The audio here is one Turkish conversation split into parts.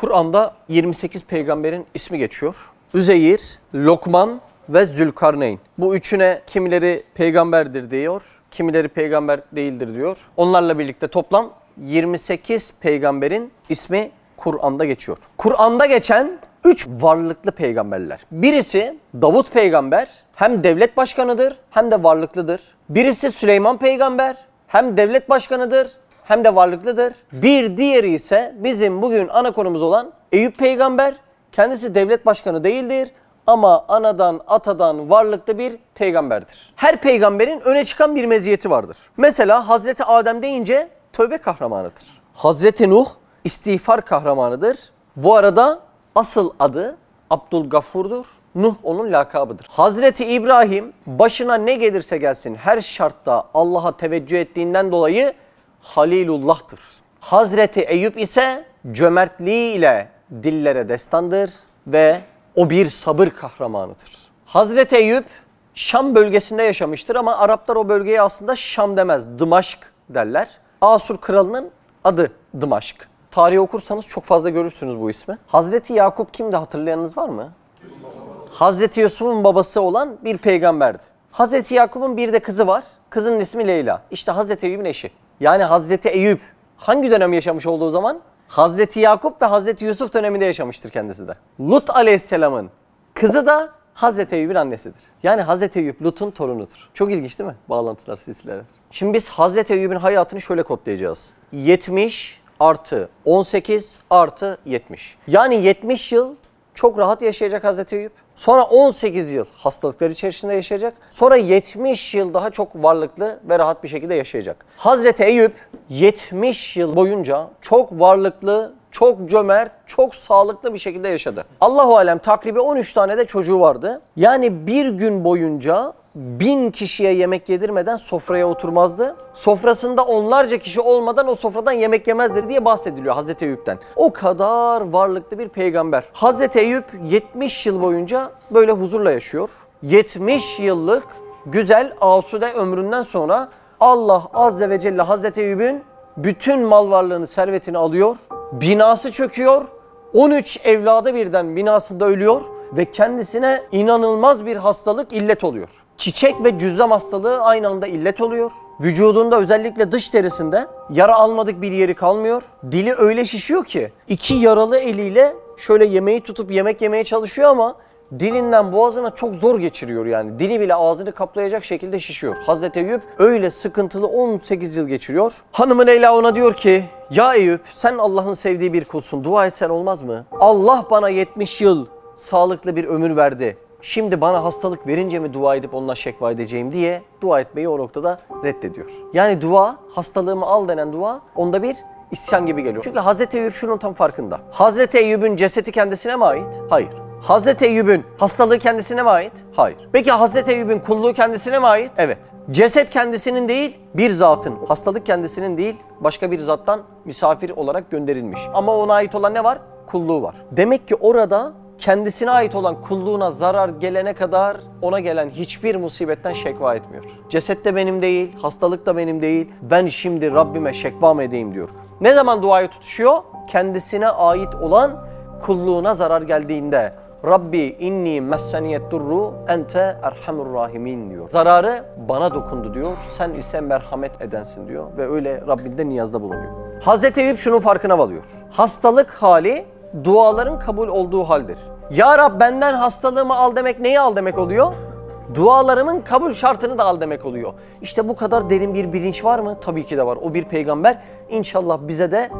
Kur'an'da 28 peygamberin ismi geçiyor. Üzeyr, Lokman ve Zülkarneyn. Bu üçüne kimileri peygamberdir diyor, kimileri peygamber değildir diyor. Onlarla birlikte toplam 28 peygamberin ismi Kur'an'da geçiyor. Kur'an'da geçen 3 varlıklı peygamberler. Birisi Davut Peygamber, hem devlet başkanıdır hem de varlıklıdır. Birisi Süleyman Peygamber, hem devlet başkanıdır hem de varlıklıdır. Bir diğeri ise bizim bugün ana konumuz olan Eyüp Peygamber. Kendisi devlet başkanı değildir ama anadan atadan varlıklı bir peygamberdir. Her peygamberin öne çıkan bir meziyeti vardır. Mesela Hazreti Adem deyince tövbe kahramanıdır. Hazreti Nuh istiğfar kahramanıdır. Bu arada asıl adı Abdülgafur'dur. Nuh onun lakabıdır. Hazreti İbrahim başına ne gelirse gelsin her şartta Allah'a teveccüh ettiğinden dolayı Halilullah'tır. Hazreti Eyüp ise cömertliği ile dillere destandır ve o bir sabır kahramanıdır. Hazreti Eyüp Şam bölgesinde yaşamıştır ama Araplar o bölgeye aslında Şam demez, Dımaşk derler. Asur kralının adı Dımaşk. Tarih okursanız çok fazla görürsünüz bu ismi. Hazreti Yakup kimdi, hatırlayanınız var mı? Hazreti Yusuf'un babası olan bir peygamberdi. Hazreti Yakup'un bir de kızı var. Kızının ismi Leyla. İşte Hazreti Eyyüb'ün eşi. Yani Hazreti Eyyüp hangi dönem yaşamış olduğu zaman? Hazreti Yakup ve Hazreti Yusuf döneminde yaşamıştır kendisi de. Lut Aleyhisselam'ın kızı da Hazreti Eyyüb'ün annesidir. Yani Hazreti Eyyüp Lut'un torunudur. Çok ilginç değil mi? Bağlantılar, silsileler. Şimdi biz Hazreti Eyyüb'ün hayatını şöyle kodlayacağız. 70 + 18 + 70. Yani 70 yıl çok rahat yaşayacak Hazreti Eyyüp. Sonra 18 yıl hastalıklar içerisinde yaşayacak. Sonra 70 yıl daha çok varlıklı ve rahat bir şekilde yaşayacak. Hazreti Eyüp 70 yıl boyunca çok varlıklı, çok cömert, çok sağlıklı bir şekilde yaşadı. Allahu alem takribi 13 tane de çocuğu vardı. Yani bir gün boyunca 1000 kişiye yemek yedirmeden sofraya oturmazdı. Sofrasında onlarca kişi olmadan o sofradan yemek yemezdir diye bahsediliyor Hazreti Eyüp'ten. O kadar varlıklı bir peygamber. Hazreti Eyüp 70 yıl boyunca böyle huzurla yaşıyor. 70 yıllık güzel asude ömründen sonra Allah Azze ve Celle Hazreti Eyüp'ün bütün mal varlığını, servetini alıyor. Binası çöküyor. 13 evladı birden binasında ölüyor ve kendisine inanılmaz bir hastalık illet oluyor. Çiçek ve cüzzam hastalığı aynı anda illet oluyor. Vücudunda, özellikle dış derisinde yara almadık bir yeri kalmıyor. Dili öyle şişiyor ki iki yaralı eliyle şöyle yemeği tutup yemek yemeye çalışıyor ama dilinden boğazına çok zor geçiriyor yani. Dili bile ağzını kaplayacak şekilde şişiyor. Hazreti Eyüp öyle sıkıntılı 18 yıl geçiriyor. Hanımı Leyla ona diyor ki, ya Eyüp sen Allah'ın sevdiği bir kulsun, dua etsen olmaz mı? Allah bana 70 yıl sağlıklı bir ömür verdi. Şimdi bana hastalık verince mi dua edip onunla şekva edeceğim diye dua etmeyi o noktada reddediyor. Yani dua, hastalığımı al denen dua onda bir isyan gibi geliyor. Çünkü Hazreti Eyüp şunun tam farkında. Hazreti Eyüp'ün cesedi kendisine mi ait? Hayır. Hazreti Eyüp'ün hastalığı kendisine mi ait? Hayır. Peki Hazreti Eyüp'ün kulluğu kendisine mi ait? Evet. Ceset kendisinin değil, bir zatın. Hastalık kendisinin değil, başka bir zattan misafir olarak gönderilmiş. Ama ona ait olan ne var? Kulluğu var. Demek ki orada kendisine ait olan kulluğuna zarar gelene kadar ona gelen hiçbir musibetten şekva etmiyor. Ceset de benim değil, hastalık da benim değil. Ben şimdi Rabbime şekva mı edeyim diyor. Ne zaman duayı tutuşuyor? Kendisine ait olan kulluğuna zarar geldiğinde. Rabbi inni messeniyet durru ente erhamur rahimin diyor. Zararı bana dokundu diyor. Sen ise merhamet edensin diyor. Ve öyle Rabbinde niyazda bulunuyor. Hazreti Eyüp şunun farkına varıyor. Hastalık hali duaların kabul olduğu haldir. Ya Rab benden hastalığımı al demek neyi al demek oluyor? Dualarımın kabul şartını da al demek oluyor. İşte bu kadar derin bir bilinç var mı? Tabii ki de var. O bir peygamber. İnşallah bize de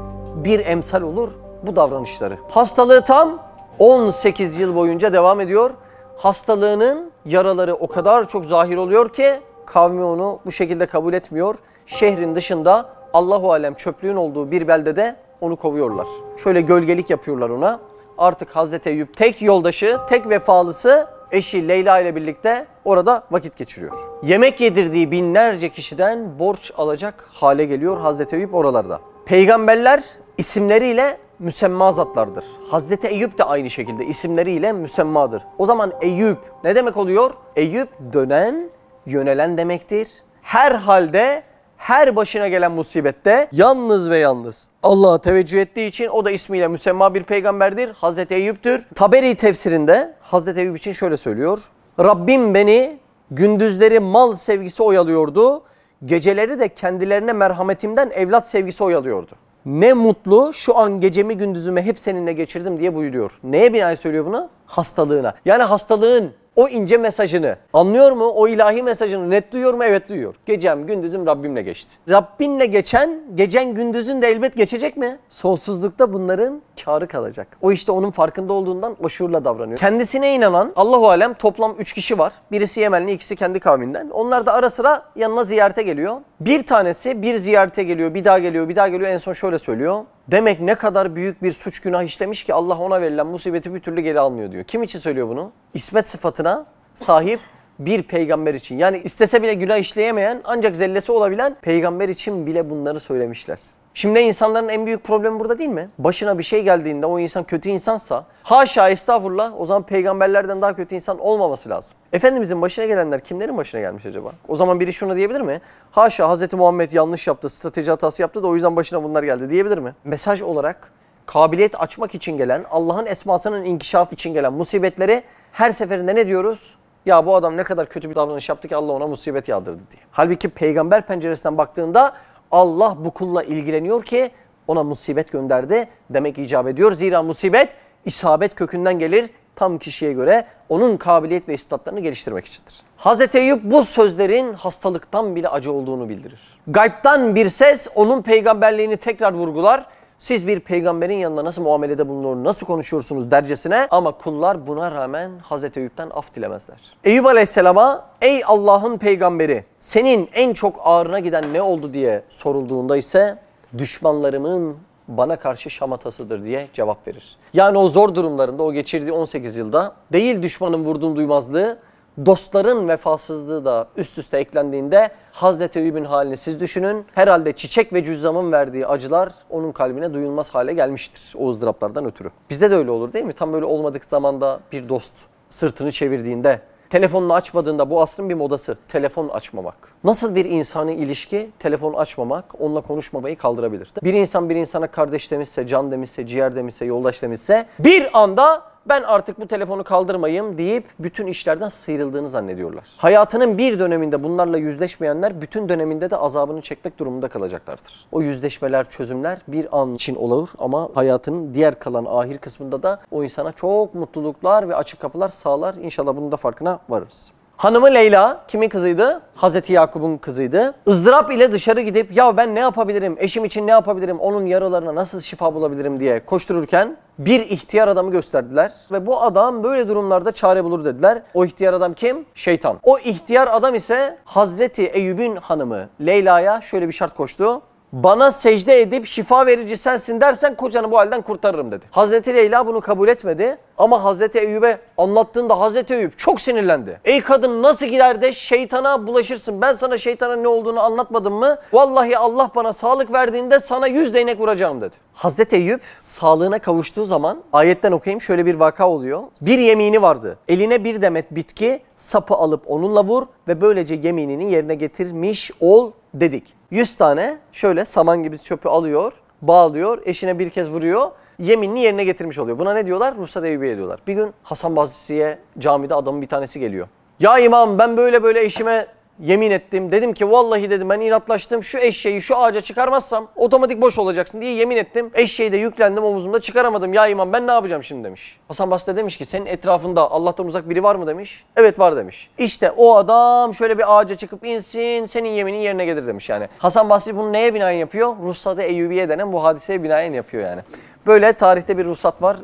bir emsal olur bu davranışları. Hastalığı tam 18 yıl boyunca devam ediyor. Hastalığının yaraları o kadar çok zahir oluyor ki kavmi onu bu şekilde kabul etmiyor. Şehrin dışında Allahu alem çöplüğün olduğu bir beldede onu kovuyorlar. Şöyle gölgelik yapıyorlar ona. Artık Hazreti Eyüp tek yoldaşı, tek vefalısı eşi Leyla ile birlikte orada vakit geçiriyor. Yemek yedirdiği binlerce kişiden borç alacak hale geliyor Hazreti Eyüp oralarda. Peygamberler isimleriyle müsemma zatlardır. Hazreti Eyüp de aynı şekilde isimleriyle müsemmadır. O zaman Eyüp ne demek oluyor? Eyüp dönen, yönelen demektir. Her halde her başına gelen musibette yalnız ve yalnız Allah'a teveccüh ettiği için o da ismiyle müsemma bir peygamberdir. Hazreti Eyyüp'tür. Taberi tefsirinde Hazreti Eyyüp için şöyle söylüyor. Rabbim beni gündüzleri mal sevgisi oyalıyordu. Geceleri de kendilerine merhametimden evlat sevgisi oyalıyordu. Ne mutlu şu an gecemi gündüzüme hep seninle geçirdim diye buyuruyor. Neye binaen söylüyor bunu? Hastalığına. Yani hastalığın o ince mesajını anlıyor mu? O ilahi mesajını net duyuyor mu? Evet duyuyor. Gecem gündüzüm Rabbimle geçti. Rabbinle geçen, gecen gündüzün de elbet geçecek mi? Sonsuzlukta bunların kârı kalacak. O işte onun farkında olduğundan o şuurla davranıyor. Kendisine inanan Allahu alem toplam 3 kişi var. Birisi Yemenli, ikisi kendi kavminden. Onlar da ara sıra yanına ziyarete geliyor. Bir tanesi bir ziyarete geliyor, bir daha geliyor, bir daha geliyor. En son şöyle söylüyor. Demek ne kadar büyük bir suç günah işlemiş ki Allah ona verilen musibeti bir türlü geri almıyor diyor. Kim için söylüyor bunu? İsmet sıfatına sahip bir peygamber için. Yani istese bile günah işleyemeyen ancak zellesi olabilen peygamber için bile bunları söylemişler. Şimdi insanların en büyük problemi burada değil mi? Başına bir şey geldiğinde o insan kötü insansa haşa estağfurullah o zaman peygamberlerden daha kötü insan olmaması lazım. Efendimizin başına gelenler kimlerin başına gelmiş acaba? O zaman biri şunu diyebilir mi? Haşa Hz. Muhammed yanlış yaptı, strateji hatası yaptı da o yüzden başına bunlar geldi diyebilir mi? Mesaj olarak kabiliyet açmak için gelen, Allah'ın esmasının inkişafı için gelen musibetleri her seferinde ne diyoruz? Ya bu adam ne kadar kötü bir davranış yaptı ki Allah ona musibet yağdırdı diye. Halbuki peygamber penceresinden baktığında Allah bu kulla ilgileniyor ki ona musibet gönderdi demek icap ediyor. Zira musibet isabet kökünden gelir tam kişiye göre onun kabiliyet ve istatlarını geliştirmek içindir. Hazreti Eyyub bu sözlerin hastalıktan bile acı olduğunu bildirir. Gayb'tan bir ses onun peygamberliğini tekrar vurgular. Siz bir peygamberin yanında nasıl muamelede bulunur, nasıl konuşuyorsunuz dercesine ama kullar buna rağmen Hazreti Eyyub'den af dilemezler. Eyyub Aleyhisselam'a ey Allah'ın peygamberi senin en çok ağrına giden ne oldu diye sorulduğunda ise düşmanlarımın bana karşı şamatasıdır diye cevap verir. Yani o zor durumlarında o geçirdiği 18 yılda değil düşmanın vurduğun duymazlığı, dostların vefasızlığı da üst üste eklendiğinde Hazreti Eyyub'un halini siz düşünün. Herhalde çiçek ve cüzzamın verdiği acılar onun kalbine duyulmaz hale gelmiştir o ızdıraplardan ötürü. Bizde de öyle olur değil mi? Tam böyle olmadık zamanda bir dost sırtını çevirdiğinde, telefonunu açmadığında bu aslında bir modası. Telefon açmamak. Nasıl bir insani ilişki telefon açmamak, onunla konuşmamayı kaldırabilir. Bir insan bir insana kardeş demişse, can demişse, ciğer demişse, yoldaş demişse bir anda ben artık bu telefonu kaldırmayayım deyip bütün işlerden sıyrıldığını zannediyorlar. Hayatının bir döneminde bunlarla yüzleşmeyenler bütün döneminde de azabını çekmek durumunda kalacaklardır. O yüzleşmeler, çözümler bir an için olur ama hayatının diğer kalan ahir kısmında da o insana çok mutluluklar ve açık kapılar sağlar. İnşallah bunun da farkına varırız. Hanımı Leyla kimin kızıydı? Hazreti Yakup'un kızıydı. Izdırap ile dışarı gidip ya ben ne yapabilirim, eşim için ne yapabilirim, onun yaralarına nasıl şifa bulabilirim diye koştururken bir ihtiyar adamı gösterdiler. Ve bu adam böyle durumlarda çare bulur dediler. O ihtiyar adam kim? Şeytan. O ihtiyar adam ise Hazreti Eyyub'un hanımı Leyla'ya şöyle bir şart koştu. Bana secde edip şifa verici sensin dersen kocanı bu halden kurtarırım dedi. Hazreti Leyla bunu kabul etmedi ama Hazreti Eyyub'e anlattığında Hazreti Eyyub çok sinirlendi. Ey kadın nasıl gider de şeytana bulaşırsın, ben sana şeytana ne olduğunu anlatmadım mı? Vallahi Allah bana sağlık verdiğinde sana 100 değnek vuracağım dedi. Hazreti Eyyub sağlığına kavuştuğu zaman ayetten okuyayım şöyle bir vaka oluyor. Bir yemini vardı, eline bir demet bitki, sapı alıp onunla vur ve böylece yeminini yerine getirmiş ol dedik. 100 tane şöyle saman gibi çöpü alıyor, bağlıyor, eşine bir kez vuruyor, yeminini yerine getirmiş oluyor. Buna ne diyorlar? Ruhsat Eyyubiye diyorlar. Bir gün Hasan Basri'ye camide adamın bir tanesi geliyor. Ya imam ben böyle böyle eşime yemin ettim. Dedim ki vallahi dedim ben inatlaştım şu eşeği şu ağaca çıkarmazsam otomatik boş olacaksın diye yemin ettim. Eşeği de yüklendim omuzumda çıkaramadım. Ya imam ben ne yapacağım şimdi demiş. Hasan Basri demiş ki senin etrafında Allah'tan uzak biri var mı demiş. Evet var demiş. İşte o adam şöyle bir ağaca çıkıp insin senin yeminin yerine gelir demiş yani. Hasan Basri bunu neye binaen yapıyor? Ruhsat-ı Eyyubiye denen bu hadiseye binaen yapıyor yani. Böyle tarihte bir ruhsat var.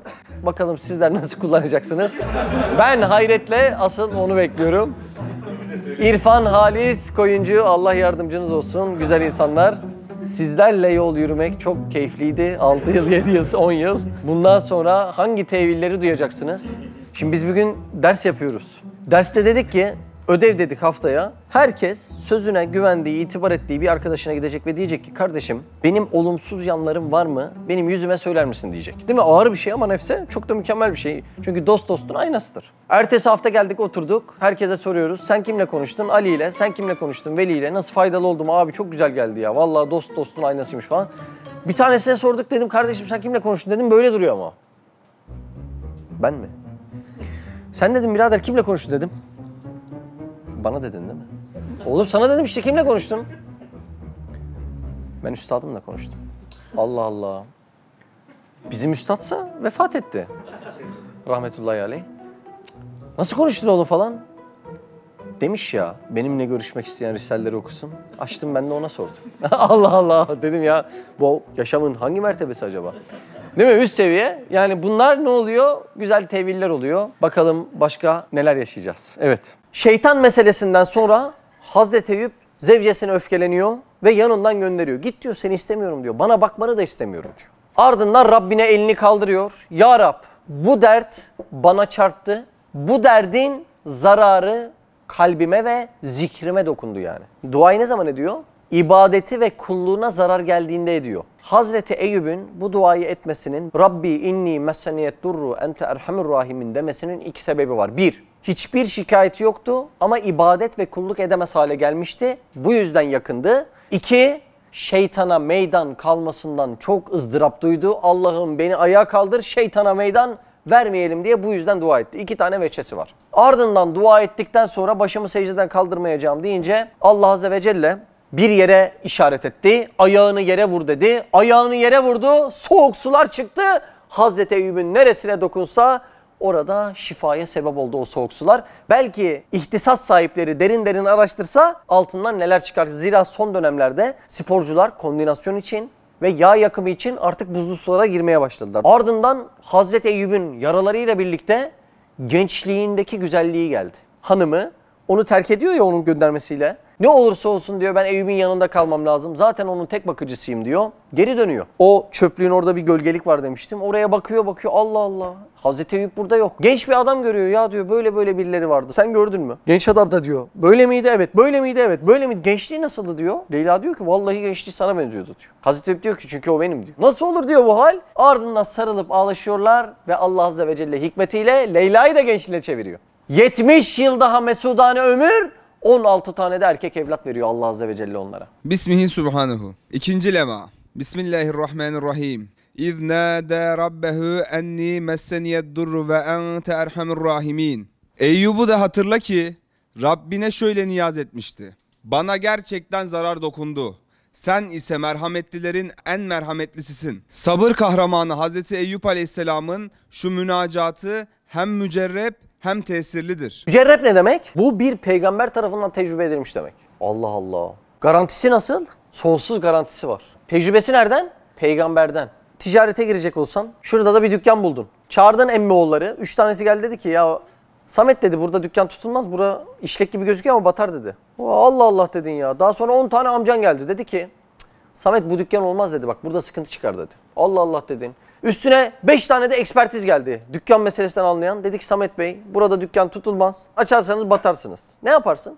Bakalım sizler nasıl kullanacaksınız? Ben hayretle asıl onu bekliyorum. İrfan Halis Koyuncu, Allah yardımcınız olsun güzel insanlar. Sizlerle yol yürümek çok keyifliydi. 6 yıl, 7 yıl, 10 yıl. Bundan sonra hangi tevilleri duyacaksınız? Şimdi biz bugün ders yapıyoruz. Derste dedik ki ödev dedik haftaya. Herkes sözüne güvendiği, itibar ettiği bir arkadaşına gidecek ve diyecek ki kardeşim benim olumsuz yanlarım var mı? Benim yüzüme söyler misin diyecek. Değil mi? Ağır bir şey ama nefse çok da mükemmel bir şey. Çünkü dost dostun aynasıdır. Ertesi hafta geldik oturduk. Herkese soruyoruz. Sen kimle konuştun? Ali ile. Sen kimle konuştun? Veli ile. Nasıl faydalı oldum? Abi çok güzel geldi ya. Vallahi dost dostun aynasıymış falan. Bir tanesine sorduk dedim kardeşim sen kimle konuştun dedim. Böyle duruyor ama. Ben mi? Sen dedim birader kimle konuştun dedim. Bana dedin değil mi? Oğlum sana dedim işte kimle konuştun? Ben üstadımla konuştum. Allah Allah. Bizim üstadsa vefat etti. Rahmetullahi aleyh. Nasıl konuştun oğlum falan? Demiş ya benimle görüşmek isteyen risalleri okusun. Açtım ben de ona sordum. Allah Allah dedim ya bu yaşamın hangi mertebesi acaba? Değil mi? Üst seviye. Yani bunlar ne oluyor? Güzel teviller oluyor. Bakalım başka neler yaşayacağız. Evet. Şeytan meselesinden sonra Hazreti Eyyüp zevcesine öfkeleniyor ve yanından gönderiyor. Git diyor seni istemiyorum diyor. Bana bakmanı da istemiyorum diyor. Ardından Rabbine elini kaldırıyor. Ya Rab bu dert bana çarptı. Bu derdin zararı kalbime ve zikrime dokundu yani. Duayı ne zaman ediyor? İbadeti ve kulluğuna zarar geldiğinde ediyor. Hazreti Eyyüp'ün bu duayı etmesinin Rabbi inni meseniyet durru ente erhamur rahimin demesinin iki sebebi var. Bir, hiçbir şikayeti yoktu ama ibadet ve kulluk edemez hale gelmişti. Bu yüzden yakındı. İki, şeytana meydan kalmasından çok ızdırap duydu. Allah'ım beni ayağa kaldır, şeytana meydan vermeyelim diye bu yüzden dua etti. İki tane veçesi var. Ardından dua ettikten sonra başımı secdeden kaldırmayacağım deyince Allah Azze ve Celle bir yere işaret etti. Ayağını yere vur dedi. Ayağını yere vurdu. Soğuk sular çıktı. Hazreti Eyyüp'ün neresine dokunsa orada şifaya sebep oldu o soğuk sular. Belki ihtisas sahipleri derin araştırsa altından neler çıkar? Zira son dönemlerde sporcular koordinasyon için ve yağ yakımı için artık buzlu sulara girmeye başladılar. Ardından Hazreti Eyyüp'ün yaralarıyla birlikte gençliğindeki güzelliği geldi. Hanımı onu terk ediyor ya onun göndermesiyle. Ne olursa olsun diyor ben Eyyüp'ün yanında kalmam lazım. Zaten onun tek bakıcısıyım diyor. Geri dönüyor. O çöplüğün orada bir gölgelik var demiştim. Oraya bakıyor Allah Allah. Hazreti Eyyüp burada yok. Genç bir adam görüyor ya diyor böyle birileri vardı. Sen gördün mü? Genç adam da diyor. Böyle miydi? Evet. Böyle miydi? Evet. Böyle miydi? Gençliği nasıldı diyor. Leyla diyor ki vallahi gençliği sana benziyordu diyor. Hazreti Eyyüp diyor ki çünkü o benim diyor. Nasıl olur diyor bu hal? Ardından sarılıp ağlaşıyorlar ve Allah Azze ve Celle hikmetiyle Leyla'yı da gençliğe çeviriyor. 70 yıl daha mesudane ömür. 16 tane de erkek evlat veriyor Allah Azze ve Celle onlara. Bismihi Subhanehu. İkinci lema. Bismillahirrahmanirrahim. İz nâdâ rabbehu enni messeniyedurru ve ente erhamurrahimin. Eyyub'u da hatırla ki Rabbine şöyle niyaz etmişti. Bana gerçekten zarar dokundu. Sen ise merhametlilerin en merhametlisisin. Sabır kahramanı Hazreti Eyyub Aleyhisselam'ın şu münacatı hem mücerrep hem tesirlidir. Mücerrep ne demek? Bu bir peygamber tarafından tecrübe edilmiş demek. Allah Allah. Garantisi nasıl? Sonsuz garantisi var. Tecrübesi nereden? Peygamberden. Ticarete girecek olsan, şurada da bir dükkan buldun. Çağırdın emmioğulları, 3 tanesi geldi dedi ki ya Samet dedi burada dükkan tutulmaz, bura işlek gibi gözüküyor ama batar dedi. Allah Allah dedin ya. Daha sonra 10 tane amcan geldi dedi ki Samet bu dükkan olmaz dedi bak burada sıkıntı çıkar dedi. Allah Allah dedin. Üstüne 5 tane de ekspertiz geldi. Dükkan meselesinden anlayan. Dedi ki Samet Bey burada dükkan tutulmaz. Açarsanız batarsınız. Ne yaparsın?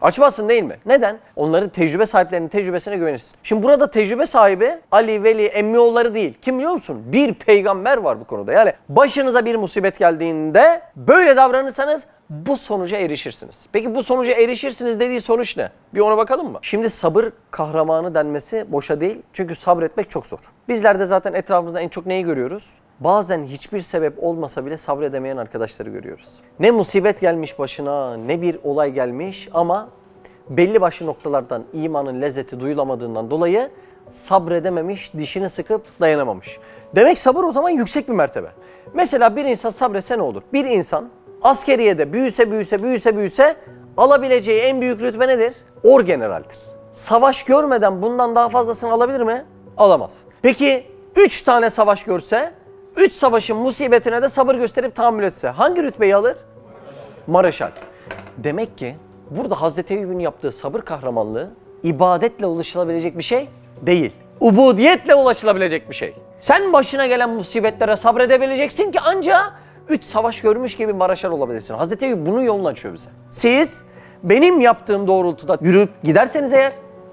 Açmazsın değil mi? Neden? Onların tecrübe sahiplerinin tecrübesine güvenirsin. Şimdi burada tecrübe sahibi Ali, Veli, Emmioğulları değil. Kim biliyor musun? Bir peygamber var bu konuda. Yani başınıza bir musibet geldiğinde böyle davranırsanız bu sonuca erişirsiniz. Peki bu sonuca erişirsiniz dediği sonuç ne? Bir ona bakalım mı? Şimdi sabır kahramanı denmesi boşa değil. Çünkü sabretmek çok zor. Bizler de zaten etrafımızda en çok neyi görüyoruz? Bazen hiçbir sebep olmasa bile sabredemeyen arkadaşları görüyoruz. Ne musibet gelmiş başına, ne bir olay gelmiş ama belli başlı noktalardan imanın lezzeti duyulamadığından dolayı sabredememiş, dişini sıkıp dayanamamış. Demek sabır o zaman yüksek bir mertebe. Mesela bir insan sabretse ne olur? Bir insan askeriyede büyüse alabileceği en büyük rütbe nedir? Orgeneraldir. Savaş görmeden bundan daha fazlasını alabilir mi? Alamaz. Peki 3 tane savaş görse, 3 savaşın musibetine de sabır gösterip tahammül etse hangi rütbeyi alır? Mareşal. Demek ki burada Hazreti Eyyüp'ün yaptığı sabır kahramanlığı ibadetle ulaşılabilecek bir şey değil. Ubudiyetle ulaşılabilecek bir şey. Sen başına gelen musibetlere sabredebileceksin ki ancak 3 savaş görmüş gibi Maraşal olabilirsin. Hazreti Eyyüb bunun yolunu açıyor bize. Siz benim yaptığım doğrultuda yürüyüp giderseniz eğer,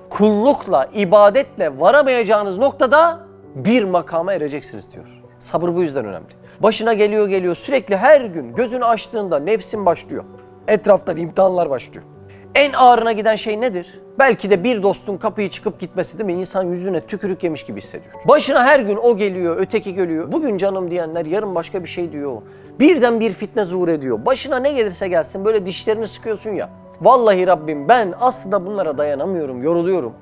kullukla, ibadetle varamayacağınız noktada bir makama ereceksiniz diyor. Sabır bu yüzden önemli. Başına geliyor sürekli, her gün gözünü açtığında nefsin başlıyor. Etraftan imtihanlar başlıyor. En ağırına giden şey nedir? Belki de bir dostun kapıyı çıkıp gitmesi, değil mi? İnsan yüzüne tükürük yemiş gibi hissediyor. Başına her gün o geliyor, öteki geliyor. Bugün canım diyenler yarın başka bir şey diyor. Birden bir fitne zuhur ediyor. Başına ne gelirse gelsin böyle dişlerini sıkıyorsun ya. Vallahi Rabbim ben aslında bunlara dayanamıyorum, yoruluyorum.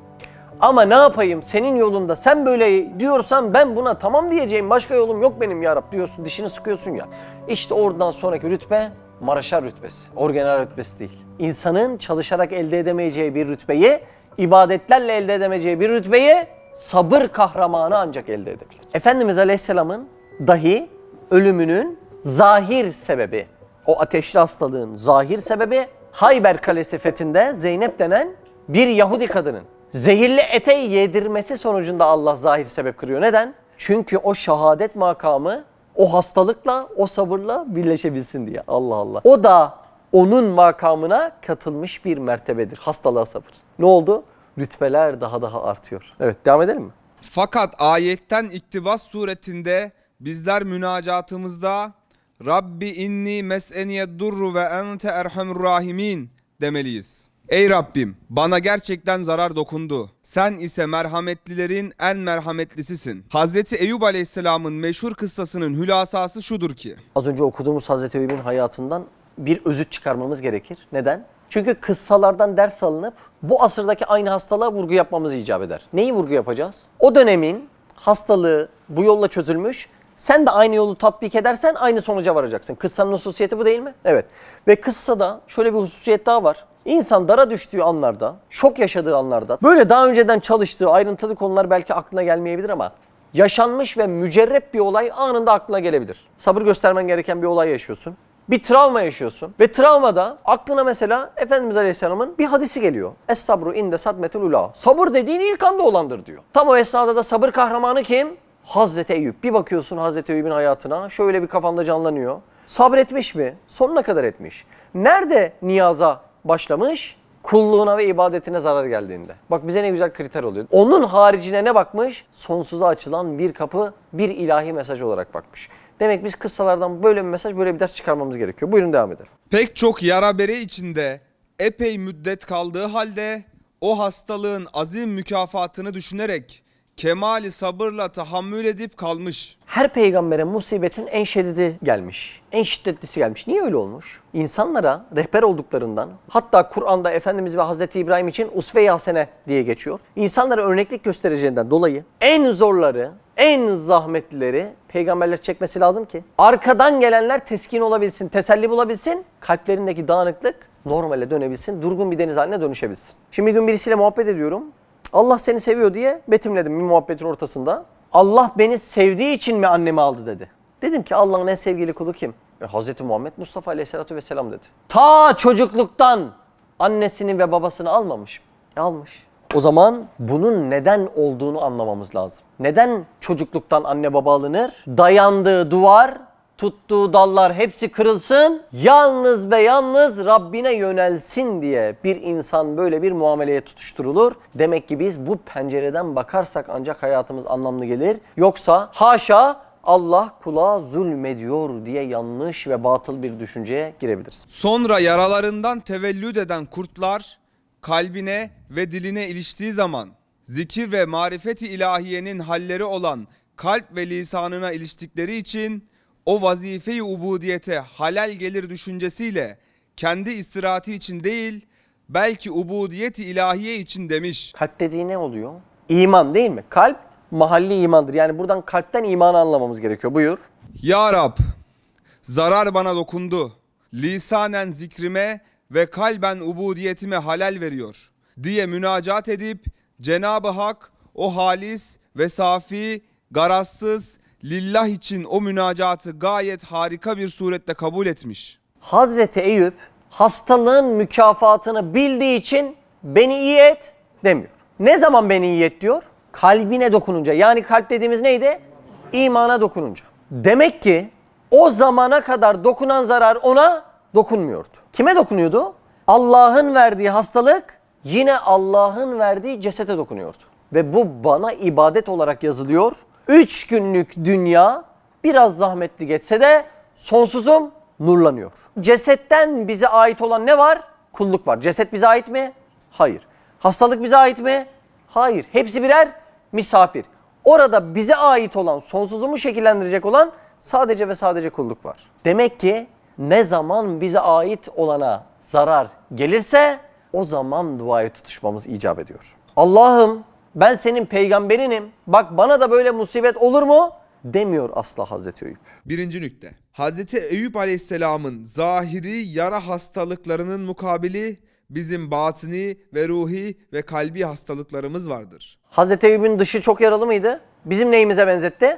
Ama ne yapayım, senin yolunda sen böyle diyorsan ben buna tamam diyeceğim, başka yolum yok benim ya Rab diyorsun, dişini sıkıyorsun ya. İşte oradan sonraki rütbe Maraşar rütbesi, orgeneral rütbesi değil. İnsanın çalışarak elde edemeyeceği bir rütbeyi, ibadetlerle elde edemeyeceği bir rütbeyi sabır kahramanı ancak elde edebilir. Efendimiz Aleyhisselam'ın dahi ölümünün zahir sebebi, o ateşli hastalığın zahir sebebi, Hayber Kalesi fethinde Zeynep denen bir Yahudi kadının zehirli ete yedirmesi sonucunda Allah zahir sebep kırıyor. Neden? Çünkü o şahadet makamı o hastalıkla, o sabırla birleşebilsin diye. Allah Allah. O da onun makamına katılmış bir mertebedir. Hastalığa sabır. Ne oldu? Rütbeler daha artıyor. Evet, devam edelim mi? Fakat ayetten iktibas suretinde bizler münacatımızda Rabbi inni mes'eniyed durru ve ente erhamur rahimin demeliyiz. Ey Rabbim, bana gerçekten zarar dokundu. Sen ise merhametlilerin en merhametlisisin. Hazreti Eyyub Aleyhisselam'ın meşhur kıssasının hülasası şudur ki... Az önce okuduğumuz Hazreti Eyyub'un hayatından bir özüt çıkarmamız gerekir. Neden? Çünkü kıssalardan ders alınıp bu asırdaki aynı hastalığa vurgu yapmamız icap eder. Neyi vurgu yapacağız? O dönemin hastalığı bu yolla çözülmüş... Sen de aynı yolu tatbik edersen aynı sonuca varacaksın. Kıssanın hususiyeti bu değil mi? Evet. Ve kıssada şöyle bir hususiyet daha var. İnsan dara düştüğü anlarda, şok yaşadığı anlarda, böyle daha önceden çalıştığı ayrıntılı konular belki aklına gelmeyebilir ama yaşanmış ve mücerrep bir olay anında aklına gelebilir. Sabır göstermen gereken bir olay yaşıyorsun. Bir travma yaşıyorsun ve travmada aklına mesela Efendimiz Aleyhisselam'ın bir hadisi geliyor. Es sabru inde sadmetul ula. Sabır dediğin ilk anda olandır diyor. Tam o esnada da sabır kahramanı kim? Hazreti Eyyüp. Bir bakıyorsun Hazreti Eyyüp'ün hayatına, şöyle bir kafanda canlanıyor. Sabretmiş mi? Sonuna kadar etmiş. Nerede niyaza başlamış? Kulluğuna ve ibadetine zarar geldiğinde. Bak bize ne güzel kriter oluyor. Onun haricine ne bakmış? Sonsuza açılan bir kapı, bir ilahi mesaj olarak bakmış. Demek biz kıssalardan böyle bir mesaj, böyle bir ders çıkarmamız gerekiyor. Buyurun devam edelim. Pek çok yara bere içinde epey müddet kaldığı halde o hastalığın azim mükafatını düşünerek kemali sabırla tahammül edip kalmış. Her peygambere musibetin en şiddeti gelmiş. En şiddetlisi gelmiş. Niye öyle olmuş? İnsanlara rehber olduklarından, hatta Kur'an'da Efendimiz ve Hazreti İbrahim için usve-i hasene diye geçiyor. İnsanlara örneklik göstereceğinden dolayı en zorları, en zahmetlileri peygamberler çekmesi lazım ki arkadan gelenler teskin olabilsin, teselli bulabilsin, kalplerindeki dağınıklık normale dönebilsin, durgun bir deniz haline dönüşebilsin. Şimdi bir gün birisiyle muhabbet ediyorum. Allah seni seviyor diye betimledim bir muhabbetin ortasında. Allah beni sevdiği için mi annemi aldı dedi. Dedim ki Allah'ın en sevgili kulu kim? Hz. Muhammed Mustafa Aleyhisselatü Vesselam dedi. Ta çocukluktan annesini ve babasını almamış. Almış. O zaman bunun neden olduğunu anlamamız lazım. Neden çocukluktan anne baba alınır? Dayandığı duvar, tuttuğu dallar hepsi kırılsın, yalnız ve yalnız Rabbine yönelsin diye bir insan böyle bir muameleye tutuşturulur. Demek ki biz bu pencereden bakarsak ancak hayatımız anlamlı gelir. Yoksa haşa Allah kula zulmediyor diye yanlış ve batıl bir düşünceye girebiliriz. Sonra yaralarından tevellüd eden kurtlar kalbine ve diline iliştiği zaman zikir ve marifeti ilahiyenin halleri olan kalp ve lisanına iliştikleri için o vazife-i ubudiyete halal gelir düşüncesiyle kendi istirahati için değil, belki ubudiyeti ilahiye için demiş. Kalp dediği ne oluyor? İman değil mi? Kalp mahalli imandır. Yani buradan kalpten imanı anlamamız gerekiyor. Buyur. Ya Rab, zarar bana dokundu. Lisanen zikrime ve kalben ubudiyetime halal veriyor diye münacat edip Cenâb-ı Hak o halis ve safi, garazsız, lillah için o münacatı gayet harika bir surette kabul etmiş. Hazreti Eyyüp hastalığın mükafatını bildiği için beni iyi et demiyor. Ne zaman beni iyi et diyor? Kalbine dokununca. Yani kalp dediğimiz neydi? İmana dokununca. Demek ki o zamana kadar dokunan zarar ona dokunmuyordu. Kime dokunuyordu? Allah'ın verdiği hastalık yine Allah'ın verdiği cesete dokunuyordu. Ve bu bana ibadet olarak yazılıyor. 3 günlük dünya biraz zahmetli geçse de sonsuzum nurlanıyor. Cesetten bize ait olan ne var? Kulluk var. Ceset bize ait mi? Hayır. Hastalık bize ait mi? Hayır. Hepsi birer misafir. Orada bize ait olan, sonsuzumu şekillendirecek olan sadece ve sadece kulluk var. Demek ki ne zaman bize ait olana zarar gelirse o zaman duaya tutuşmamız icap ediyor. Allah'ım ben senin peygamberinim, bak bana da böyle musibet olur mu? Demiyor asla Hazreti Eyyüp. 1. nükte. Hazreti Eyyüp Aleyhisselam'ın zahiri yara hastalıklarının mukabili bizim batini ve ruhi ve kalbi hastalıklarımız vardır. Hazreti Eyyüp'ün dışı çok yaralı mıydı? Bizim neyimize benzetti?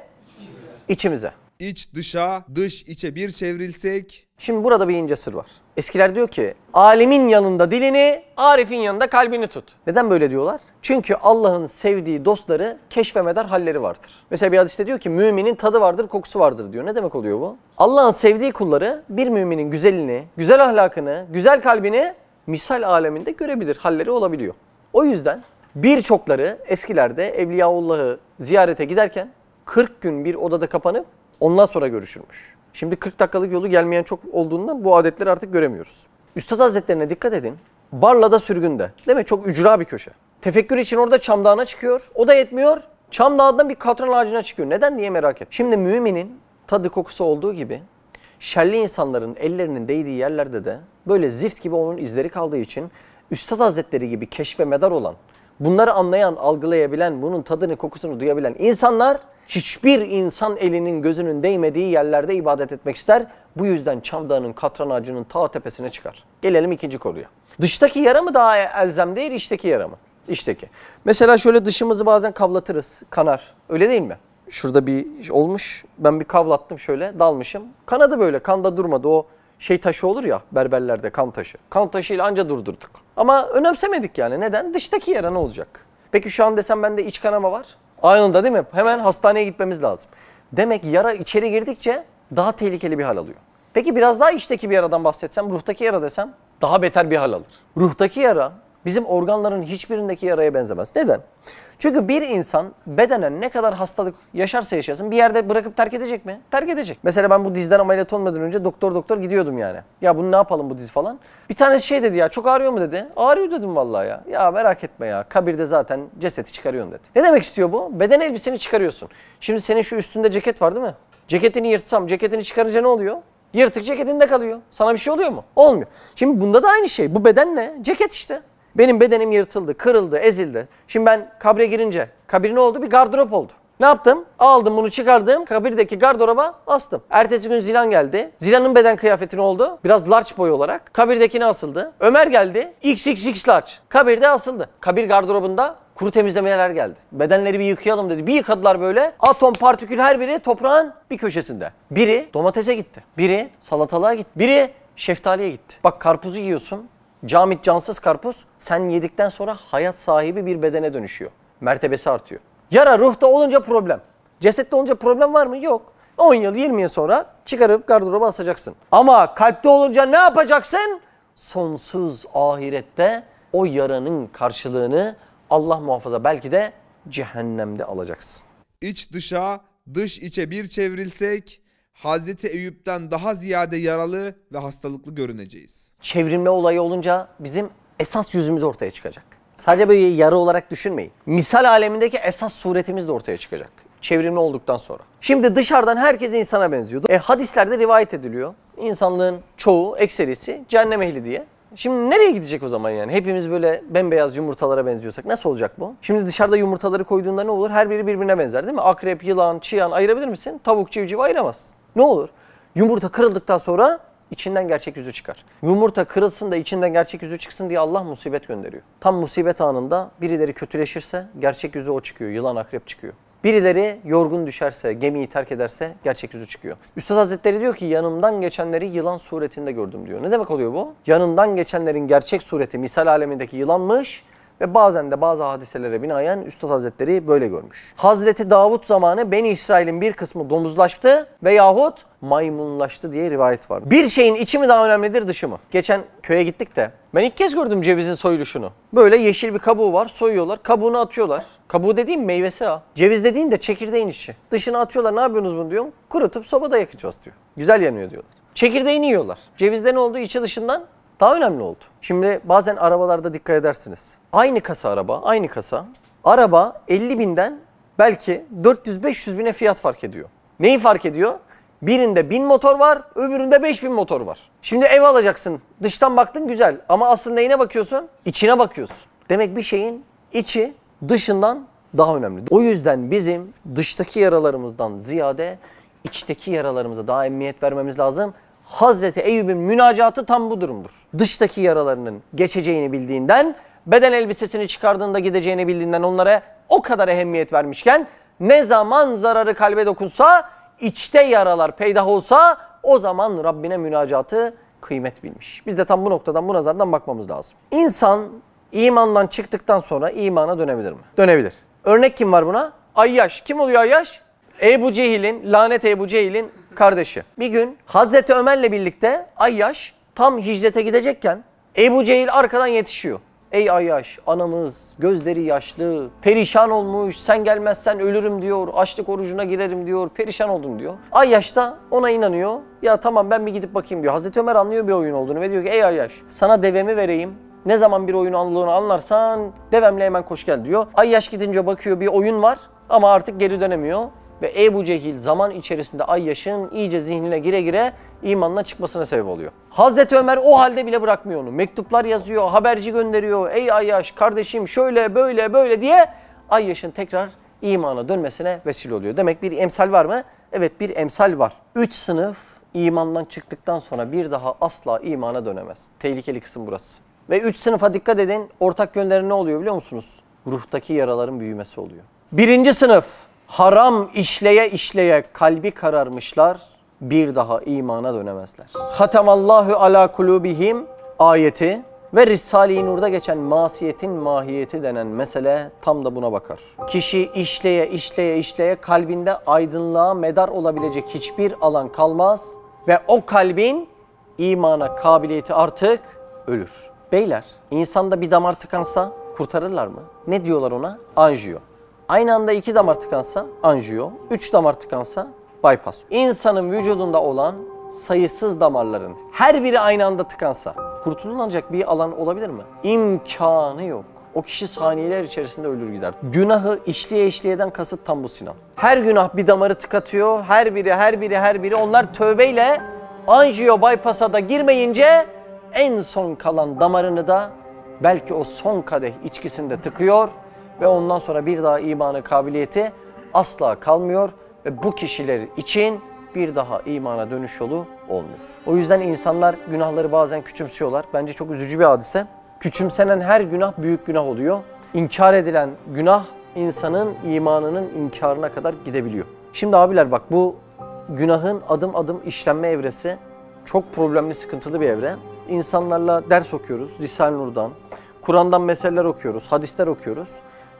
İçimize. İç dışa, dış içe bir çevrilsek... Şimdi burada bir ince sır var. Eskiler diyor ki, alimin yanında dilini, arifin yanında kalbini tut. Neden böyle diyorlar? Çünkü Allah'ın sevdiği dostları keşfemedar halleri vardır. Mesela bir hadiste diyor ki, müminin tadı vardır, kokusu vardır diyor. Ne demek oluyor bu? Allah'ın sevdiği kulları bir müminin güzelini, güzel ahlakını, güzel kalbini misal aleminde görebilir, halleri olabiliyor. O yüzden birçokları eskilerde Evliyaullah'ı ziyarete giderken 40 gün bir odada kapanıp ondan sonra görüşürmüş. Şimdi 40 dakikalık yolu gelmeyen çok olduğundan bu adetleri artık göremiyoruz. Üstad Hazretlerine dikkat edin. Barla'da sürgünde. Değil mi? Çok ücra bir köşe. Tefekkür için orada Çam Dağı'na çıkıyor. O da yetmiyor. Çam Dağı'ndan bir katran ağacına çıkıyor. Neden diye merak et. Şimdi müminin tadı kokusu olduğu gibi şerli insanların ellerinin değdiği yerlerde de böyle zift gibi onun izleri kaldığı için Üstad Hazretleri gibi keşfe medar olan, bunları anlayan, algılayabilen, bunun tadını, kokusunu duyabilen insanlar hiçbir insan elinin gözünün değmediği yerlerde ibadet etmek ister. Bu yüzden Çam Dağı'nın katran ağacının ta tepesine çıkar. Gelelim 2. konuya. Dıştaki yara mı daha elzem değil, içteki yara mı? İçteki. Mesela şöyle dışımızı bazen kavlatırız, kanar. Öyle değil mi? Şurada bir olmuş, ben bir kavlattım şöyle, dalmışım. Kanadı böyle, kanda durmadı. O şey taşı olur ya berberlerde, kan taşı. Kan taşıyla anca durdurduk. Ama önemsemedik yani. Neden? Dıştaki yara ne olacak? Peki şu an desem bende iç kanama var. Anında değil mi? Hemen hastaneye gitmemiz lazım. Demek yara içeri girdikçe daha tehlikeli bir hal alıyor. Peki biraz daha içteki bir yaradan bahsetsem, ruhtaki yara desem daha beter bir hal alır. Ruhtaki yara bizim organların hiçbirindeki yaraya benzemez. Neden? Çünkü bir insan bedenen ne kadar hastalık yaşarsa yaşasın bir yerde bırakıp terk edecek mi? Terk edecek. Mesela ben bu dizden ameliyat olmadan önce doktor gidiyordum yani. Ya bunu ne yapalım bu diz falan. Bir tanesi şey dedi ya, çok ağrıyor mu dedi. Ağrıyor dedim vallahi ya. Ya merak etme ya, kabirde zaten cesedi çıkarıyorsun dedi. Ne demek istiyor bu? Beden elbiseni çıkarıyorsun. Şimdi senin şu üstünde ceket var değil mi? Ceketini yırtsam, ceketini çıkarınca ne oluyor? Yırtık ceketinde kalıyor. Sana bir şey oluyor mu? Olmuyor. Şimdi bunda da aynı şey. Bu beden ne? Ceket işte. Benim bedenim yırtıldı, kırıldı, ezildi. Şimdi ben kabre girince, kabir ne oldu? Bir gardırop oldu. Ne yaptım? Aldım bunu, çıkardım, kabirdeki gardıroba astım. Ertesi gün Zilan geldi. Zilan'ın beden kıyafeti ne oldu? Biraz large boy olarak. Kabirdekine asıldı. Ömer geldi. XXX large. Kabirde asıldı. Kabir gardırobunda kuru temizlemeler geldi. Bedenleri bir yıkayalım dedi. Bir yıkadılar böyle. Atom, partikül her biri toprağın bir köşesinde. Biri domatese gitti. Biri salatalığa gitti. Biri şeftaliye gitti. Bak karpuzu yiyorsun. Camit cansız karpuz sen yedikten sonra hayat sahibi bir bedene dönüşüyor. Mertebesi artıyor. Yara ruhta olunca problem. Cesette olunca problem var mı? Yok. 10 yıl 20 yıl sonra çıkarıp gardıroba asacaksın. Ama kalpte olunca ne yapacaksın? Sonsuz ahirette o yaranın karşılığını Allah muhafaza belki de cehennemde alacaksın. İç dışa, dış içe bir çevrilsek... Hazreti Eyüp'ten daha ziyade yaralı ve hastalıklı görüneceğiz. Çevrilme olayı olunca bizim esas yüzümüz ortaya çıkacak. Sadece böyle yara olarak düşünmeyin. Misal alemindeki esas suretimiz de ortaya çıkacak. Çevrilme olduktan sonra. Şimdi dışarıdan herkes insana benziyordu. Hadislerde rivayet ediliyor. İnsanlığın çoğu, ekserisi cehennem ehli diye. Şimdi nereye gidecek o zaman yani? Hepimiz böyle bembeyaz yumurtalara benziyorsak nasıl olacak bu? Şimdi dışarıda yumurtaları koyduğunda ne olur? Her biri birbirine benzer değil mi? Akrep, yılan, çıyan ayırabilir misin? Tavuk, civciv ayıramazsın. Ne olur? Yumurta kırıldıktan sonra içinden gerçek yüzü çıkar. Yumurta kırılsın da içinden gerçek yüzü çıksın diye Allah musibet gönderiyor. Tam musibet anında birileri kötüleşirse gerçek yüzü o çıkıyor. Yılan, akrep çıkıyor. Birileri yorgun düşerse, gemiyi terk ederse gerçek yüzü çıkıyor. Üstad Hazretleri diyor ki yanımdan geçenleri yılan suretinde gördüm diyor. Ne demek oluyor bu? Yanımdan geçenlerin gerçek sureti misal alemindeki yılanmış. Ve bazen de bazı hadiselere binaen Üstad Hazretleri böyle görmüş. Hazreti Davut zamanı Beni İsrail'in bir kısmı domuzlaştı veyahut maymunlaştı diye rivayet var. Bir şeyin içi mi daha önemlidir dışı mı? Geçen köye gittik de ben ilk kez gördüm cevizin soyuluşunu. Böyle yeşil bir kabuğu var, soyuyorlar, kabuğunu atıyorlar. Kabuğu dediğim meyvesi ha. Ceviz dediğin de çekirdeğin içi. Dışını atıyorlar, ne yapıyorsunuz bunu diyorum. Kurutup sobada yakacağız diyor. Güzel yanıyor diyorlar. Çekirdeğini yiyorlar. Cevizde ne oldu? İçi dışından daha önemli oldu. Şimdi bazen arabalarda dikkat edersiniz. Aynı kasa araba, aynı kasa. Araba 50 binden belki 400-500 bine fiyat fark ediyor. Neyi fark ediyor? Birinde 1000 motor var, öbüründe 5000 motor var. Şimdi ev alacaksın. Dıştan baktın güzel ama aslında neyine bakıyorsun? İçine bakıyorsun. Demek bir şeyin içi dışından daha önemli. O yüzden bizim dıştaki yaralarımızdan ziyade içteki yaralarımıza daha emniyet vermemiz lazım. Hazreti Eyyüb'ün münacatı tam bu durumdur. Dıştaki yaralarının geçeceğini bildiğinden, beden elbisesini çıkardığında gideceğini bildiğinden onlara o kadar ehemmiyet vermişken ne zaman zararı kalbe dokunsa, içte yaralar peydah olsa o zaman Rabbine münacatı kıymet bilmiş. Biz de tam bu noktadan, bu nazardan bakmamız lazım. İnsan imandan çıktıktan sonra imana dönebilir mi? Dönebilir. Örnek kim var buna? Ayyaş. Kim oluyor Ayyaş? Ebu Cehil'in, lanet Ebu Cehil'in kardeşi. Bir gün Hazreti Ömer'le birlikte Ayyaş tam hicrete gidecekken Ebu Cehil arkadan yetişiyor. Ey Ayyaş, anamız gözleri yaşlı, perişan olmuş, sen gelmezsen ölürüm diyor, açlık orucuna girerim diyor, perişan oldum diyor. Ayyaş da ona inanıyor, ya tamam ben bir gidip bakayım diyor. Hazreti Ömer anlıyor bir oyun olduğunu ve diyor ki ey Ayyaş, sana devemi vereyim. Ne zaman bir oyun olduğunu anlarsan devemle hemen koş gel diyor. Ayyaş gidince bakıyor bir oyun var ama artık geri dönemiyor. Ve Ebu Cehil zaman içerisinde Ayyaş'ın iyice zihnine gire gire imanına çıkmasına sebep oluyor. Hazreti Ömer o halde bile bırakmıyor onu. Mektuplar yazıyor, haberci gönderiyor. Ey Ayyaş kardeşim şöyle böyle böyle diye Ayyaş'ın tekrar imana dönmesine vesile oluyor. Demek bir emsal var mı? Evet, bir emsal var. 3 sınıf imandan çıktıktan sonra bir daha asla imana dönemez. Tehlikeli kısım burası. Ve 3 sınıfa dikkat edin. Ortak yönleri ne oluyor biliyor musunuz? Ruhtaki yaraların büyümesi oluyor. 1. sınıf. Haram işleye işleye kalbi kararmışlar, bir daha imana dönemezler. Hatemallahu ala kulubihim ayeti ve Risale-i Nur'da geçen masiyetin mahiyeti denen mesele tam da buna bakar. Kişi işleye işleye işleye kalbinde aydınlığa medar olabilecek hiçbir alan kalmaz ve o kalbin imana kabiliyeti artık ölür. Beyler, insanda bir damar tıkansa kurtarırlar mı? Ne diyorlar ona? Anjiyo. Aynı anda 2 damar tıkansa anjiyo, 3 damar tıkansa bypass. İnsanın vücudunda olan sayısız damarların her biri aynı anda tıkansa kurtulunacak bir alan olabilir mi? İmkanı yok. O kişi saniyeler içerisinde ölür gider. Günahı işleye işleyeden kasıt tam bu Sinan. Her günah bir damarı tıkatıyor, her biri. Onlar tövbeyle anjiyo bypass'a da girmeyince en son kalan damarını da belki o son kadeh içkisinde tıkıyor. Ve ondan sonra bir daha imana kabiliyeti asla kalmıyor ve bu kişiler için bir daha imana dönüş yolu olmuyor. O yüzden insanlar günahları bazen küçümsüyorlar. Bence çok üzücü bir hadise. Küçümsenen her günah büyük günah oluyor. İnkar edilen günah insanın imanının inkarına kadar gidebiliyor. Şimdi abiler bak, bu günahın adım adım işlenme evresi çok problemli, sıkıntılı bir evre. İnsanlarla ders okuyoruz Risale-i Nur'dan, Kur'an'dan meseleler okuyoruz, hadisler okuyoruz.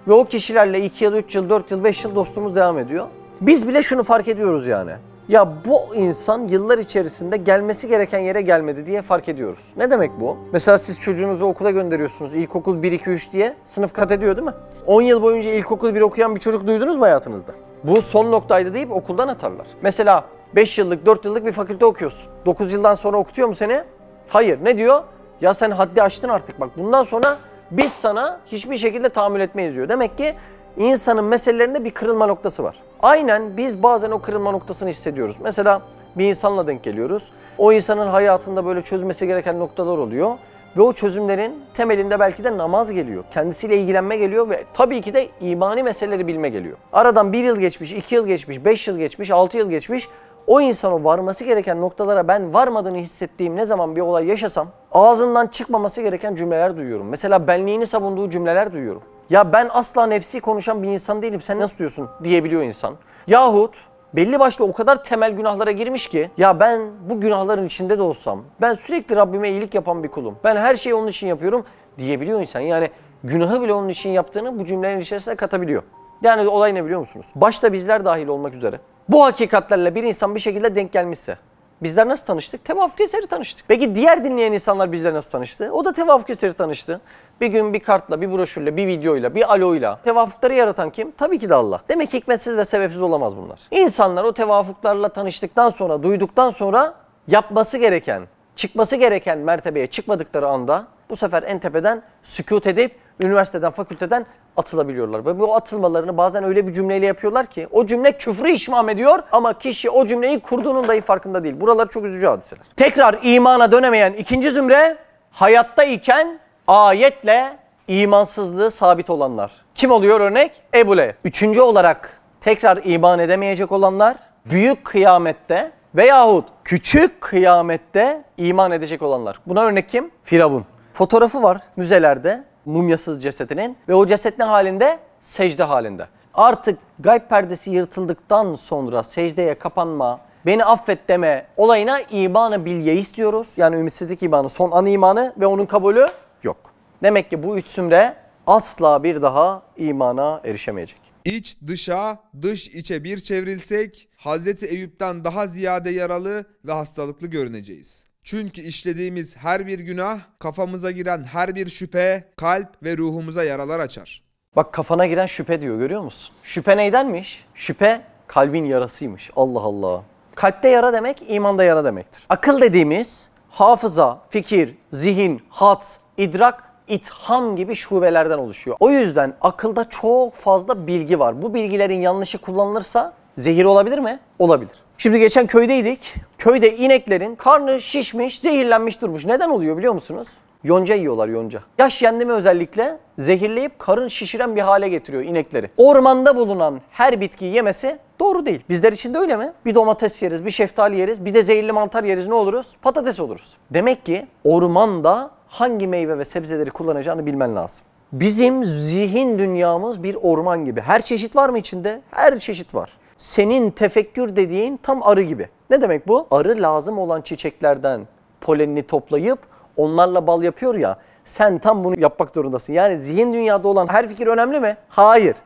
Ve o kişilerle 2 yıl, 3 yıl, 4 yıl, 5 yıl dostluğumuz devam ediyor. Biz bile şunu fark ediyoruz yani. Ya bu insan yıllar içerisinde gelmesi gereken yere gelmedi diye fark ediyoruz. Ne demek bu? Mesela siz çocuğunuzu okula gönderiyorsunuz. İlkokul 1-2-3 diye sınıf kat ediyor değil mi? 10 yıl boyunca ilkokul 1 okuyan bir çocuk duydunuz mu hayatınızda? Bu son noktaydı deyip okuldan atarlar. Mesela 5 yıllık, 4 yıllık bir fakülte okuyorsun. 9 yıldan sonra okutuyor mu seni? Hayır. Ne diyor? Ya sen haddi aştın artık bak, bundan sonra biz sana hiçbir şekilde tahammül etmeyiz diyor. Demek ki insanın meselelerinde bir kırılma noktası var. Aynen biz bazen o kırılma noktasını hissediyoruz. Mesela bir insanla denk geliyoruz. O insanın hayatında böyle çözmesi gereken noktalar oluyor. Ve o çözümlerin temelinde belki de namaz geliyor. Kendisiyle ilgilenme geliyor ve tabii ki de imani meseleleri bilme geliyor. Aradan 1 yıl geçmiş, 2 yıl geçmiş, 5 yıl geçmiş, 6 yıl geçmiş. O insan o varması gereken noktalara ben varmadığını hissettiğim ne zaman bir olay yaşasam ağzından çıkmaması gereken cümleler duyuyorum. Mesela benliğini savunduğu cümleler duyuyorum. Ya ben asla nefsi konuşan bir insan değilim, sen nasıl diyorsun diyebiliyor insan. Yahut belli başlı o kadar temel günahlara girmiş ki ya ben bu günahların içinde de olsam ben sürekli Rabbime iyilik yapan bir kulum. Ben her şeyi onun için yapıyorum diyebiliyor insan. Yani günahı bile onun için yaptığını bu cümlenin içerisine katabiliyor. Yani olay ne biliyor musunuz? Başta bizler dahil olmak üzere bu hakikatlerle bir insan bir şekilde denk gelmişse, bizler nasıl tanıştık? Tevafuk eseri tanıştık. Peki diğer dinleyen insanlar bizler nasıl tanıştı? O da tevafuk eseri tanıştı. Bir gün bir kartla, bir broşürle, bir videoyla, bir aloyla. Tevafukları yaratan kim? Tabii ki de Allah. Demek ki hikmetsiz ve sebepsiz olamaz bunlar. İnsanlar o tevafuklarla tanıştıktan sonra, duyduktan sonra yapması gereken, çıkması gereken mertebeye çıkmadıkları anda bu sefer en tepeden sükût edip üniversiteden, fakülteden atılabiliyorlar. Ve bu atılmalarını bazen öyle bir cümleyle yapıyorlar ki o cümle küfrü işmam ediyor ama kişi o cümleyi kurduğunun dahi farkında değil. Buralar çok üzücü hadiseler. Tekrar imana dönemeyen ikinci zümre, hayatta iken ayetle imansızlığı sabit olanlar. Kim oluyor örnek? Ebu Leheb. Üçüncü olarak tekrar iman edemeyecek olanlar, büyük kıyamette veyahut küçük kıyamette iman edecek olanlar. Buna örnek kim? Firavun. Fotoğrafı var müzelerde, mumyasız cesedinin ve o ceset ne halinde? Secde halinde. Artık gayb perdesi yırtıldıktan sonra secdeye kapanma, beni affet deme olayına imanı bilye istiyoruz. Yani ümitsizlik imanı, son an imanı ve onun kabulü yok. Demek ki bu üç zümre asla bir daha imana erişemeyecek. İç dışa, dış içe bir çevrilsek Hazreti Eyüp'ten daha ziyade yaralı ve hastalıklı görüneceğiz. Çünkü işlediğimiz her bir günah, kafamıza giren her bir şüphe, kalp ve ruhumuza yaralar açar. Bak, kafana giren şüphe diyor, görüyor musun? Şüphe neydenmiş? Şüphe kalbin yarasıymış. Allah Allah. Kalpte yara demek, imanda yara demektir. Akıl dediğimiz hafıza, fikir, zihin, hat, idrak, İtham gibi şubelerden oluşuyor. O yüzden akılda çok fazla bilgi var. Bu bilgilerin yanlışı kullanılırsa zehir olabilir mi? Olabilir. Şimdi geçen köydeydik. Köyde ineklerin karnı şişmiş, zehirlenmiş durmuş. Neden oluyor biliyor musunuz? Yonca yiyorlar, yonca. Yaş yendimi özellikle zehirleyip karın şişiren bir hale getiriyor inekleri. Ormanda bulunan her bitkiyi yemesi doğru değil. Bizler için de öyle mi? Bir domates yeriz, bir şeftali yeriz, bir de zehirli mantar yeriz, ne oluruz? Patates oluruz. Demek ki ormanda hangi meyve ve sebzeleri kullanacağını bilmen lazım. Bizim zihin dünyamız bir orman gibi. Her çeşit var mı içinde? Her çeşit var. Senin tefekkür dediğin tam arı gibi. Ne demek bu? Arı lazım olan çiçeklerden polenini toplayıp onlarla bal yapıyor ya, sen tam bunu yapmak zorundasın. Yani zihin dünyada olan her fikir önemli mi? Hayır.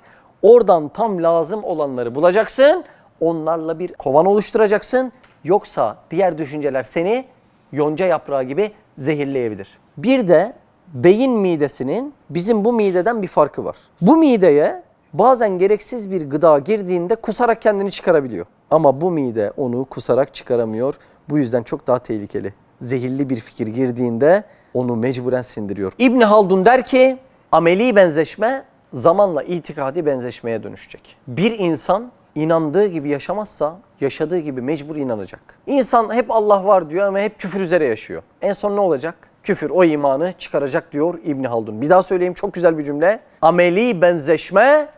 Oradan tam lazım olanları bulacaksın, onlarla bir kovan oluşturacaksın. Yoksa diğer düşünceler seni yonca yaprağı gibi zehirleyebilir. Bir de beyin midesinin bizim bu mideden bir farkı var. Bu mideye bazen gereksiz bir gıda girdiğinde kusarak kendini çıkarabiliyor. Ama bu mide onu kusarak çıkaramıyor. Bu yüzden çok daha tehlikeli. Zehirli bir fikir girdiğinde onu mecburen sindiriyor. İbn Haldun der ki, ameli benzeşme zamanla itikadi benzeşmeye dönüşecek. Bir insan inandığı gibi yaşamazsa yaşadığı gibi mecbur inanacak. İnsan hep Allah var diyor ama hep küfür üzere yaşıyor. En son ne olacak? Küfür o imanı çıkaracak diyor İbn Haldun. Bir daha söyleyeyim, çok güzel bir cümle. Ameli benzeşme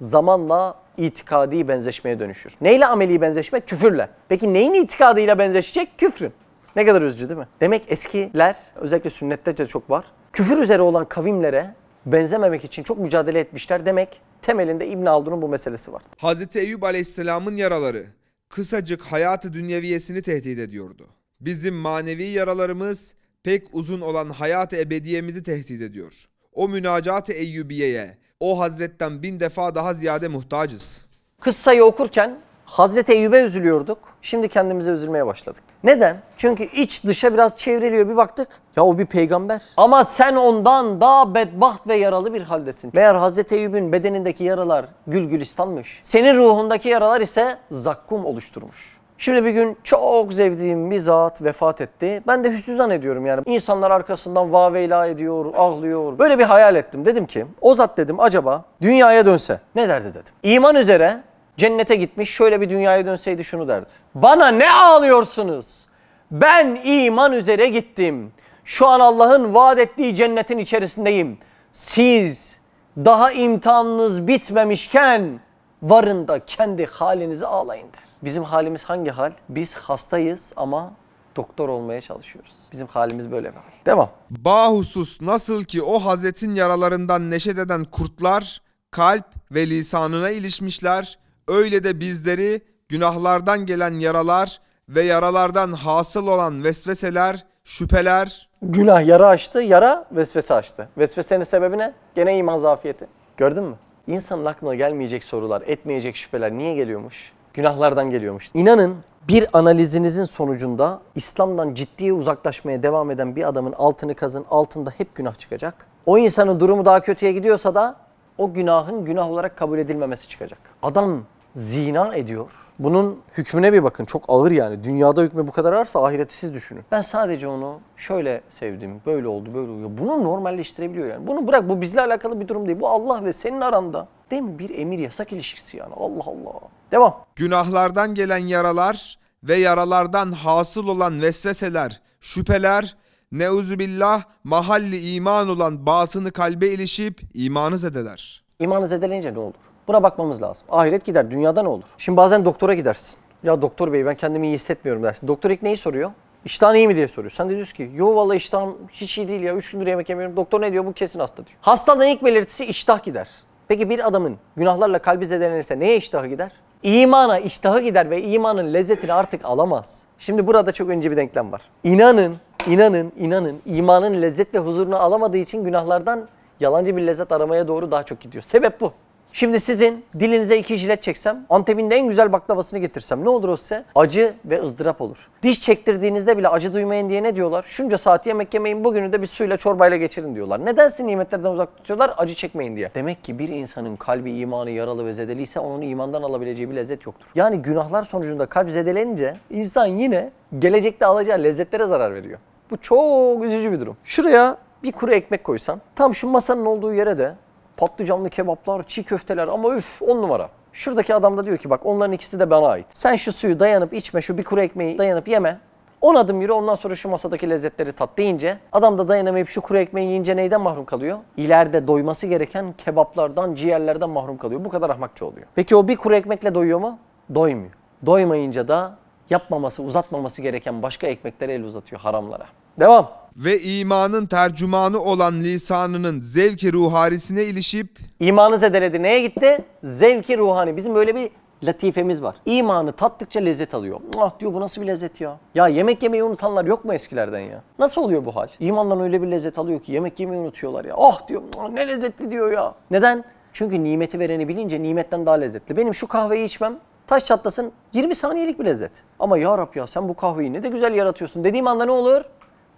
zamanla itikadi benzeşmeye dönüşür. Neyle ameli benzeşme? Küfürle. Peki neyin itikadıyla benzeşecek? Küfrün. Ne kadar üzücü değil mi? Demek eskiler, özellikle sünnette de çok var, küfür üzere olan kavimlere benzememek için çok mücadele etmişler. Demek temelinde İbn Haldun'un bu meselesi var. Hazreti Eyyüp Aleyhisselam'ın yaraları kısacık hayatı dünyeviyesini tehdit ediyordu. Bizim manevi yaralarımız pek uzun olan hayatı ebediyemizi tehdit ediyor. O münacat-ı Eyyübiye'ye, o Hazret'ten 1000 defa daha ziyade muhtacız. Kıssayı okurken Hazreti Eyyüp'e üzülüyorduk. Şimdi kendimize üzülmeye başladık. Neden? Çünkü iç dışa biraz çevriliyor. Bir baktık, ya o bir peygamber. Ama sen ondan daha bedbaht ve yaralı bir haldesin. Meğer Hazreti Eyyüp'ün bedenindeki yaralar gülgülistanmış. Senin ruhundaki yaralar ise zakkum oluşturmuş. Şimdi bir gün çok sevdiğim bir zat vefat etti. Ben de hüsnü zannediyorum yani. İnsanlar arkasından vaveyla ediyor, ağlıyor. Böyle bir hayal ettim. Dedim ki, o zat dedim acaba dünyaya dönse ne derdi dedim. İman üzere cennete gitmiş, şöyle bir dünyaya dönseydi şunu derdi. Bana ne ağlıyorsunuz? Ben iman üzere gittim. Şu an Allah'ın vaat ettiği cennetin içerisindeyim. Siz daha imtihanınız bitmemişken varın da kendi halinizi ağlayın der. Bizim halimiz hangi hal? Biz hastayız ama doktor olmaya çalışıyoruz. Bizim halimiz böyle bir hal. Devam. Bahusus nasıl ki o Hazretin yaralarından neşet eden kurtlar kalp ve lisanına ilişmişler, öyle de bizleri günahlardan gelen yaralar ve yaralardan hasıl olan vesveseler, şüpheler, Günah yara açtı, yara vesvese açtı. Vesvesenin sebebi ne? Gene iman zafiyeti. Gördün mü? İnsanın aklına gelmeyecek sorular, etmeyecek şüpheler niye geliyormuş? Günahlardan geliyormuş. İnanın bir analizinizin sonucunda İslam'dan ciddiye uzaklaşmaya devam eden bir adamın altını kazın, altında hep günah çıkacak. O insanın durumu daha kötüye gidiyorsa da o günahın günah olarak kabul edilmemesi çıkacak. Adam zina ediyor. Bunun hükmüne bir bakın. Çok ağır yani. Dünyada hükmü bu kadar ağırsa ahireti siz düşünün. Ben sadece onu şöyle sevdim, böyle oldu, böyle oldu. Bunu normalleştirebiliyor yani. Bunu bırak, bu bizle alakalı bir durum değil. Bu Allah ve senin aranda. Değil mi? Bir emir yasak ilişkisi yani. Allah Allah. Devam. Günahlardan gelen yaralar ve yaralardan hasıl olan vesveseler, şüpheler, neuzübillah mahalli iman olan batını kalbe ilişip imanı zedeler. İmanı zedelince ne olur? Buna bakmamız lazım. Ahiret gider, dünyada ne olur? Şimdi bazen doktora gidersin. Ya doktor bey ben kendimi iyi hissetmiyorum dersin. Doktor ilk neyi soruyor? İştahın iyi mi diye soruyor. Sen de diyorsun ki yo vallahi iştahım hiç iyi değil ya. 3 gündür yemek yemiyorum. Doktor ne diyor? Bu kesin hasta diyor. Hastalığın ilk belirtisi iştah gider. Peki bir adamın günahlarla kalbi zedelenirse neye iştahı gider? İmana iştahı gider ve imanın lezzetini artık alamaz. Şimdi burada çok önce bir denklem var. İnanın imanın lezzet ve huzurunu alamadığı için günahlardan yalancı bir lezzet aramaya doğru daha çok gidiyor. Sebep bu. Şimdi sizin dilinize 2 jilet çeksem, Antep'in en güzel baklavasını getirsem ne olur o size? Acı ve ızdırap olur. Diş çektirdiğinizde bile acı duymayın diye ne diyorlar? Şunca saat yemek yemeyin, bugünü de bir suyla çorbayla geçirin diyorlar. Nedense nimetlerden uzak tutuyorlar? Acı çekmeyin diye. Demek ki bir insanın kalbi imanı yaralı ve zedeliyse onun imandan alabileceği bir lezzet yoktur. Yani günahlar sonucunda kalp zedelenince insan yine gelecekte alacağı lezzetlere zarar veriyor. Bu çok üzücü bir durum. Şuraya bir kuru ekmek koysam, tam şu masanın olduğu yere de patlıcanlı kebaplar, çiğ köfteler ama üf 10 numara. Şuradaki adam da diyor ki bak onların ikisi de bana ait. Sen şu suyu dayanıp içme, şu bir kuru ekmeği dayanıp yeme. 10 adım yürü ondan sonra şu masadaki lezzetleri tat deyince adam da dayanamayıp şu kuru ekmeği yiyince neyden mahrum kalıyor? İleride doyması gereken kebaplardan, ciğerlerden mahrum kalıyor. Bu kadar ahmakça oluyor. Peki o bir kuru ekmekle doyuyor mu? Doymuyor. Doymayınca da yapmaması, uzatmaması gereken başka ekmeklere el uzatıyor, haramlara. Devam. Ve imanın tercümanı olan lisanının zevki ruhanisine ilişip... İmanı zedeledi. Neye gitti? Zevki ruhani. Bizim böyle bir latifemiz var. İmanı tattıkça lezzet alıyor. Ah diyor bu nasıl bir lezzet ya? Ya yemek yemeyi unutanlar yok mu eskilerden ya? Nasıl oluyor bu hal? İmandan öyle bir lezzet alıyor ki yemek yemeyi unutuyorlar ya. Ah diyor ne lezzetli diyor ya. Neden? Çünkü nimeti vereni bilince nimetten daha lezzetli. Benim şu kahveyi içmem taş çatlasın 20 saniyelik bir lezzet. Ama ya Rab ya sen bu kahveyi ne de güzel yaratıyorsun dediğim anda ne olur?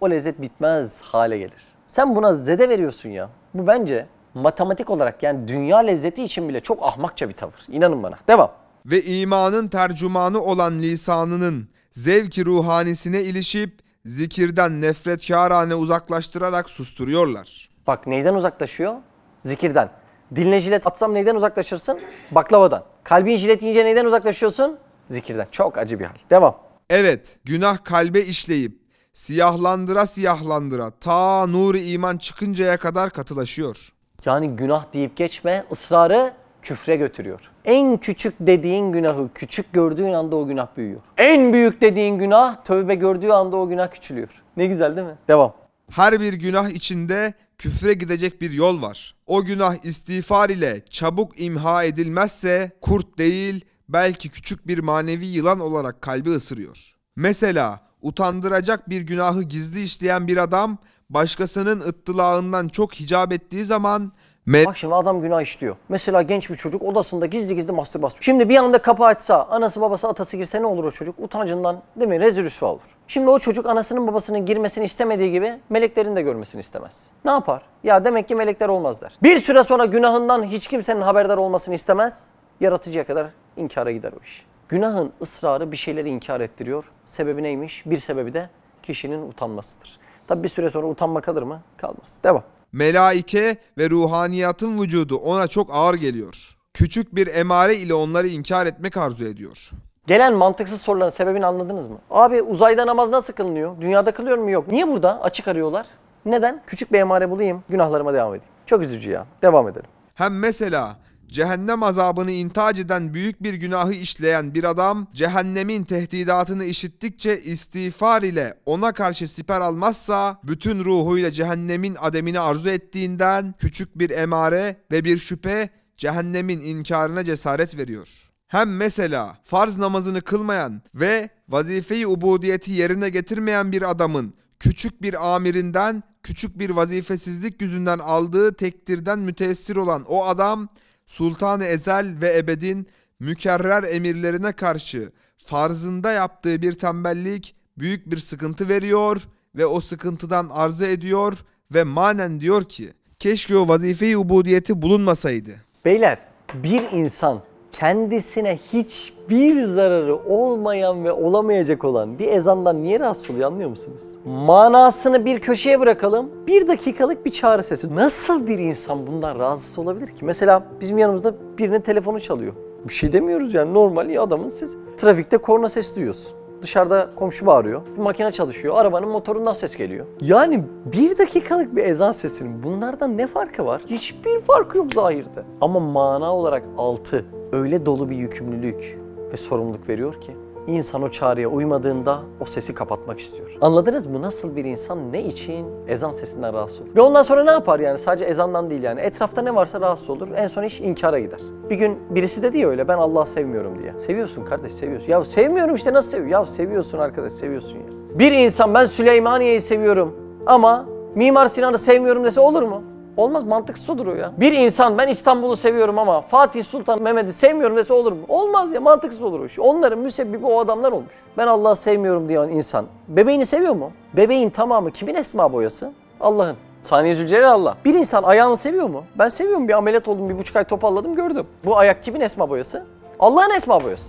O lezzet bitmez hale gelir. Sen buna zede veriyorsun ya. Bu bence matematik olarak yani dünya lezzeti için bile çok ahmakça bir tavır. İnanın bana. Devam. Ve imanın tercümanı olan lisanının zevki ruhanisine ilişip zikirden nefretkârane uzaklaştırarak susturuyorlar. Bak neyden uzaklaşıyor? Zikirden. Diline jilet atsam neyden uzaklaşırsın? Baklavadan. Kalbin jilet yiyince neyden uzaklaşıyorsun? Zikirden. Çok acı bir hal. Devam. Evet, günah kalbe işleyip siyahlandıra siyahlandıra ta nur-i iman çıkıncaya kadar katılaşıyor. Yani günah deyip geçme, ısrarı küfre götürüyor. En küçük dediğin günahı küçük gördüğün anda o günah büyüyor. En büyük dediğin günah tövbe gördüğü anda o günah küçülüyor. Ne güzel değil mi? Devam. Her bir günah içinde küfre gidecek bir yol var. O günah istiğfar ile çabuk imha edilmezse kurt değil belki küçük bir manevi yılan olarak kalbi ısırıyor. Mesela utandıracak bir günahı gizli işleyen bir adam başkasının ıttılağından çok hicap ettiği zaman... Bak şimdi adam günah işliyor. Mesela genç bir çocuk odasında gizli gizli mastürbasyon. Şimdi bir anda kapı açsa, anası babası atası girse ne olur o çocuk? Utancından değil mi? Rezil rüsva olur. Şimdi o çocuk anasının babasının girmesini istemediği gibi meleklerin de görmesini istemez. Ne yapar? Ya demek ki melekler olmaz der. Bir süre sonra günahından hiç kimsenin haberdar olmasını istemez. Yaratıcıya kadar inkara gider o iş. Günahın ısrarı bir şeyleri inkar ettiriyor. Sebebi neymiş? Bir sebebi de kişinin utanmasıdır. Tabi bir süre sonra utanma kalır mı? Kalmaz. Devam. Melaike ve ruhaniyatın vücudu ona çok ağır geliyor. Küçük bir emare ile onları inkar etmek arzu ediyor. Gelen mantıksız soruların sebebini anladınız mı? Abi uzayda namaz nasıl kılınıyor? Dünyada kılıyor mu? Yok. Niye burada açık arıyorlar? Neden? Küçük bir emare bulayım, günahlarıma devam edeyim. Çok üzücü ya. Devam edelim. Hem mesela... Cehennem azabını intihac eden büyük bir günahı işleyen bir adam cehennemin tehdidatını işittikçe istiğfar ile ona karşı siper almazsa bütün ruhuyla cehennemin ademini arzu ettiğinden küçük bir emare ve bir şüphe cehennemin inkarına cesaret veriyor. Hem mesela farz namazını kılmayan ve vazife-i ubudiyeti yerine getirmeyen bir adamın küçük bir amirinden, küçük bir vazifesizlik yüzünden aldığı tekdirden müteessir olan o adam, Sultan-ı Ezel ve Ebed'in mükerrer emirlerine karşı farzında yaptığı bir tembellik büyük bir sıkıntı veriyor ve o sıkıntıdan arzu ediyor ve manen diyor ki, keşke o vazife-i ubudiyeti bulunmasaydı. Beyler, bir insan kendisine hiçbir zararı olmayan ve olamayacak olan bir ezandan niye rahatsız oluyor, anlıyor musunuz? Manasını bir köşeye bırakalım, bir dakikalık bir çağrı sesi. Nasıl bir insan bundan rahatsız olabilir ki? Mesela bizim yanımızda birinin telefonu çalıyor. Bir şey demiyoruz yani, normal ya adamın sesi. Trafikte korna sesi duyuyorsun. Dışarıda komşu bağırıyor, bir makine çalışıyor, arabanın motorundan ses geliyor. Yani bir dakikalık bir ezan sesinin bunlardan ne farkı var? Hiçbir farkı yok zahirde. Ama mana olarak altı öyle dolu bir yükümlülük ve sorumluluk veriyor ki insan o çağrıya uymadığında o sesi kapatmak istiyor. Anladınız mı nasıl bir insan ne için ezan sesinden rahatsız olur? Ve ondan sonra ne yapar yani, sadece ezandan değil yani, etrafta ne varsa rahatsız olur, en son iş inkara gider. Bir gün birisi dedi ya öyle, ben Allah'ı sevmiyorum diye. Seviyorsun kardeş, seviyorsun. Ya sevmiyorum işte, nasıl seviyorsun? Ya seviyorsun arkadaş, seviyorsun ya. Bir insan ben Süleymaniye'yi seviyorum ama Mimar Sinan'ı sevmiyorum dese olur mu? Olmaz, mantıksız olur o ya. Bir insan ben İstanbul'u seviyorum ama Fatih Sultan Mehmet'i sevmiyorum dese olur mu? Olmaz ya, mantıksız olur o iş. Onların müsebbibi o adamlar olmuş. Ben Allah'ı sevmiyorum diyen insan bebeğini seviyor mu? Bebeğin tamamı kimin esma boyası? Allah'ın. Saniye Zülcelal Allah. Bir insan ayağını seviyor mu? Ben seviyorum, bir ameliyat oldum, 1,5 ay topalladım, gördüm. Bu ayak kimin esma boyası? Allah'ın esma boyası.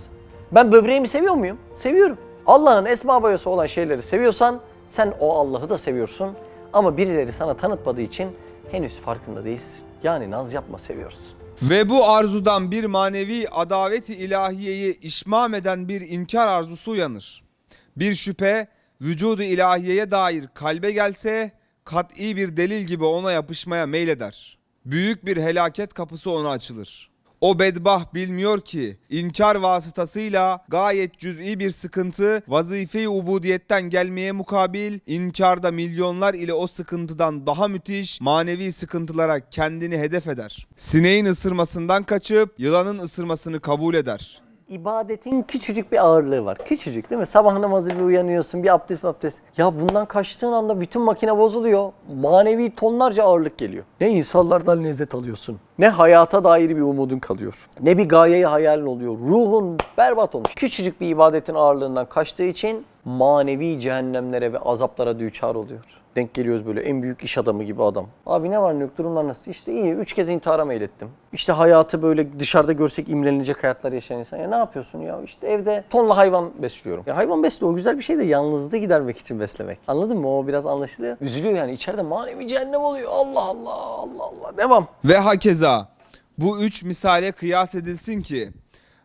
Ben böbreğimi seviyor muyum? Seviyorum. Allah'ın esma boyası olan şeyleri seviyorsan sen o Allah'ı da seviyorsun. Ama birileri sana tanıtmadığı için henüz farkında değilsin. Yani naz yapma, seviyorsun. Ve bu arzudan bir manevi adavet-i ilahiyeyi işmam eden bir inkar arzusu uyanır. Bir şüphe vücudu ilahiyeye dair kalbe gelse kat'i bir delil gibi ona yapışmaya meyleder. Büyük bir helaket kapısı ona açılır. O bedbah bilmiyor ki inkar vasıtasıyla gayet cüz'i bir sıkıntı vazife-i ubudiyetten gelmeye mukabil inkarda milyonlar ile o sıkıntıdan daha müthiş manevi sıkıntılara kendini hedef eder. Sineğin ısırmasından kaçıp yılanın ısırmasını kabul eder. İbadetin küçücük bir ağırlığı var. Küçücük değil mi? Sabah namazı bir uyanıyorsun, bir abdest. Ya bundan kaçtığın anda bütün makine bozuluyor. Manevi tonlarca ağırlık geliyor. Ne insanlardan lezzet alıyorsun, ne hayata dair bir umudun kalıyor, ne bir gayeyi hayalin oluyor. Ruhun berbat olmuş. Küçücük bir ibadetin ağırlığından kaçtığı için manevi cehennemlere ve azaplara düçar oluyor. Denk geliyoruz böyle en büyük iş adamı gibi adam. Abi ne var ne yok, durumlar nasıl? İşte iyi, 3 kez intihara meylettim. İşte hayatı böyle dışarıda görsek imrenilecek hayatlar yaşayan insan. Ya ne yapıyorsun ya? İşte evde tonla hayvan besliyorum. Ya hayvan besle, o güzel bir şey de yalnızlığı gidermek için beslemek. Anladın mı? O biraz anlaşılıyor. Üzülüyor yani, içeride manevi cehennem oluyor. Allah Allah, Allah Allah, devam. Ve hakeza bu 3 misale kıyas edilsin ki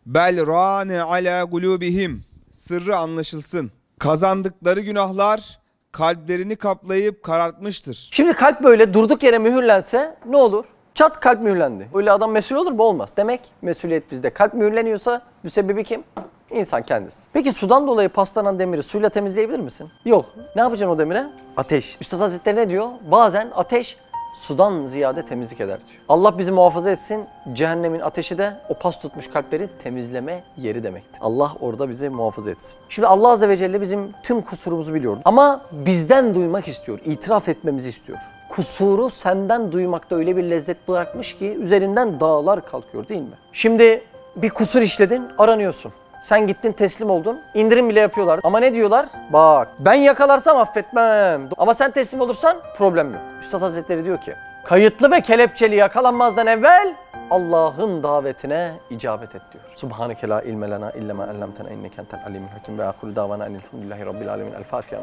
bel rane ala gulubihim, sırrı anlaşılsın. Kazandıkları günahlar kalplerini kaplayıp karartmıştır. Şimdi kalp böyle durduk yere mühürlense ne olur? Çat, kalp mühürlendi. Öyle adam mesul olur mu? Olmaz. Demek mesuliyet bizde. Kalp mühürleniyorsa müsebbibi kim? İnsan kendisi. Peki sudan dolayı paslanan demiri suyla temizleyebilir misin? Yok. Ne yapacaksın o demire? Ateş. Üstad Hazretleri ne diyor? Bazen ateş sudan ziyade temizlik eder diyor. Allah bizi muhafaza etsin. Cehennemin ateşi de o pas tutmuş kalpleri temizleme yeri demektir. Allah orada bizi muhafaza etsin. Şimdi Allah Azze ve Celle bizim tüm kusurumuzu biliyor. Ama bizden duymak istiyor. İtiraf etmemizi istiyor. Kusuru senden duymakta öyle bir lezzet bırakmış ki üzerinden dağlar kalkıyor değil mi? Şimdi bir kusur işledin, aranıyorsun. Sen gittin, teslim oldun, indirim bile yapıyorlar. Ama ne diyorlar? Bak ben yakalarsam affetmem. Ama sen teslim olursan problem yok. Üstad Hazretleri diyor ki kayıtlı ve kelepçeli yakalanmazdan evvel Allah'ın davetine icabet et diyor. Subhaneke la ilme lena illa ma allamtena inneke entel alimul hakim ve ahir davana enilhamdülillahi rabbil alemin. El Fatiha.